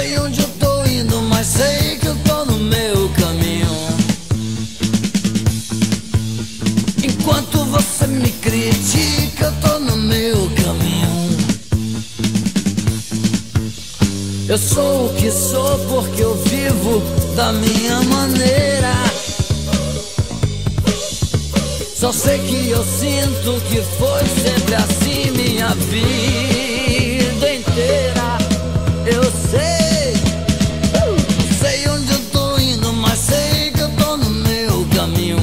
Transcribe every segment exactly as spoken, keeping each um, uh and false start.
sei onde eu tô indo, mas sei que eu tô no meu caminho. Enquanto você me critica, eu tô no meu caminho. Eu sou o que sou porque eu vivo da minha maneira. Só sei que eu sinto que foi sempre assim minha vida inteira. Eu sei, sei onde eu tô indo, mas sei que eu tô no meu caminho.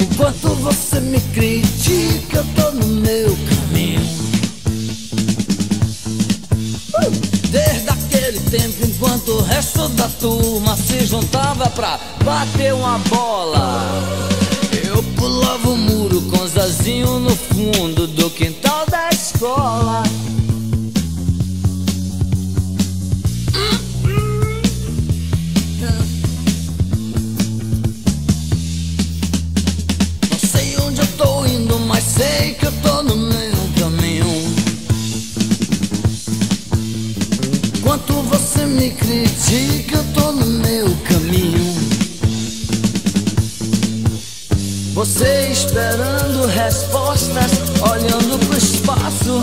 Enquanto você me critica, eu tô no meu caminho. Desde aquele tempo, enquanto o resto da turma se juntava pra bater uma bola, eu pulava o muro com o Zezinho no fundo do quintal da escola. Não sei onde eu tô indo, mas sei que eu tô no meu caminho. Enquanto você me critica, eu tô no meu caminho. Você esperando respostas, olhando pro espaço,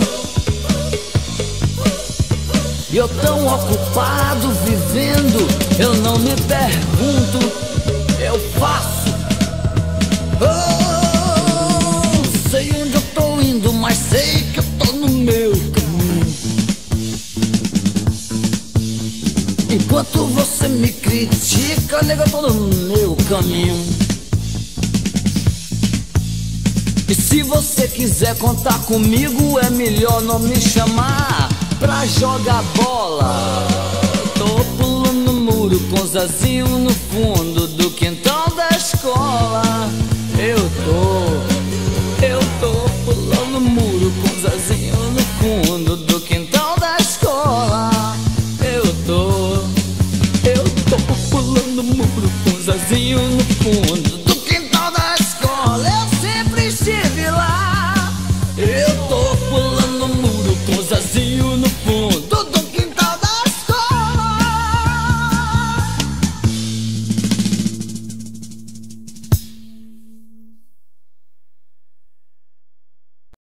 e eu tão ocupado vivendo, eu não me pergunto, eu faço. Oh, sei onde eu tô indo, mas sei que eu tô no meu caminho. Enquanto você me critica, nega, eu tô no meu caminho. E se você quiser contar comigo, é melhor não me chamar pra jogar bola. Tô pulando o muro com o Zezinho no fundo do quintal da escola. Eu tô, eu tô pulando o muro com o Zezinho.